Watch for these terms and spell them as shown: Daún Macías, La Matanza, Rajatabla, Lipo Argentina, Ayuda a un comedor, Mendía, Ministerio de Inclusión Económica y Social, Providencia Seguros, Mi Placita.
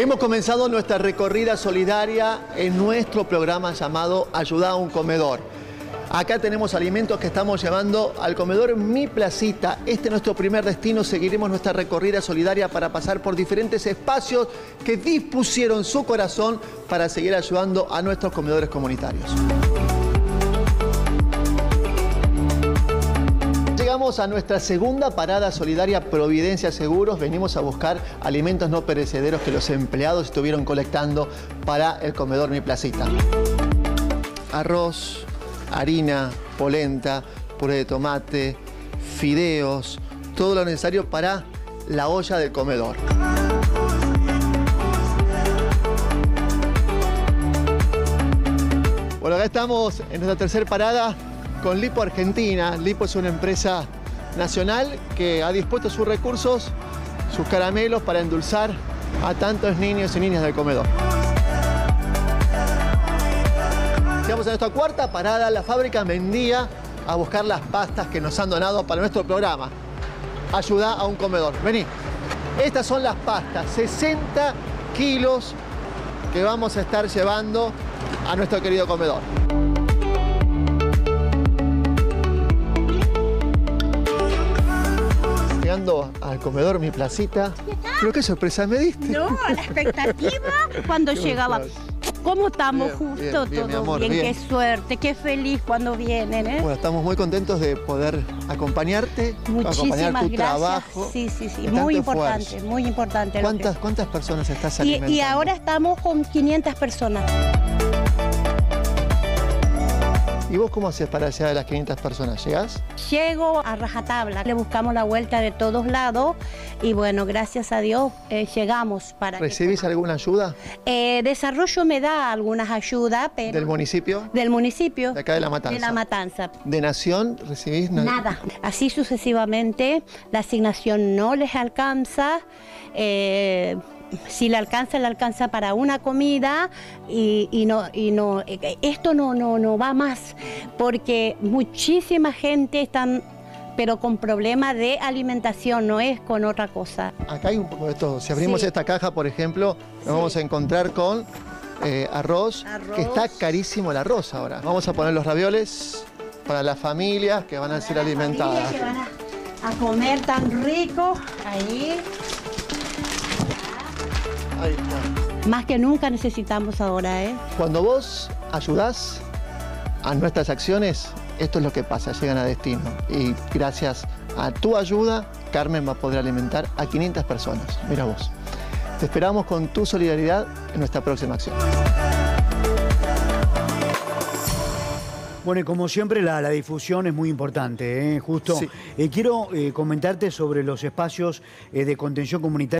Hemos comenzado nuestra recorrida solidaria en nuestro programa llamado Ayuda a un comedor. Acá tenemos alimentos que estamos llevando al comedor Mi Placita. Este es nuestro primer destino. Seguiremos nuestra recorrida solidaria para pasar por diferentes espacios que dispusieron su corazón para seguir ayudando a nuestros comedores comunitarios. Llegamos a nuestra segunda parada solidaria, Providencia Seguros. Venimos a buscar alimentos no perecederos que los empleados estuvieron colectando para el comedor Mi Placita. Arroz, harina, polenta, puré de tomate, fideos, todo lo necesario para la olla del comedor. Bueno, acá estamos en nuestra tercera parada con Lipo Argentina. Lipo es una empresa nacional que ha dispuesto sus recursos, sus caramelos, para endulzar a tantos niños y niñas del comedor. Llegamos a nuestra cuarta parada, la fábrica Mendía, a buscar las pastas que nos han donado para nuestro programa Ayuda a un comedor. Vení. Estas son las pastas, 60 kilos que vamos a estar llevando a nuestro querido comedor. Llegando al comedor Mi Placita, pero qué sorpresa me diste. No, la expectativa cuando llegaba. ¿Cómo estamos? Bien, justo bien, todo amor, bien, qué suerte, qué feliz cuando vienen, ¿eh? Bueno, estamos muy contentos de poder acompañarte. Muchísimas acompañar tu gracias. Trabajo. Sí, muy importante, esfuerzo. Muy importante. ¿Cuántas personas estás alimentando? Y ahora estamos con 500 personas. ¿Y vos cómo haces para llegar a las 500 personas? ¿Llegás? Llego a Rajatabla, le buscamos la vuelta de todos lados y bueno, gracias a Dios llegamos para... ¿Recibís alguna ayuda? Desarrollo me da algunas ayudas, pero... ¿Del municipio? Del municipio. De acá de La Matanza. De La Matanza. ¿De Nación recibís nada? Nada. Así sucesivamente, la asignación no les alcanza. Si le alcanza para una comida y no esto no va más, porque muchísima gente están, pero con problemas de alimentación, no es con otra cosa. Acá hay un poco de todo. Si abrimos esta caja, por ejemplo, nos vamos a encontrar con arroz, que está carísimo el arroz ahora. Vamos a poner los ravioles para las familias que van a ser alimentadas. Que van a comer tan rico ahí. Ahí está. Más que nunca necesitamos ahora, ¿eh? Cuando vos ayudás a nuestras acciones, esto es lo que pasa, llegan a destino. Y gracias a tu ayuda, Carmen va a poder alimentar a 500 personas. Mira vos. Te esperamos con tu solidaridad en nuestra próxima acción. Bueno, y como siempre la difusión es muy importante, ¿eh? Justo. Sí. Quiero comentarte sobre los espacios de contención comunitaria.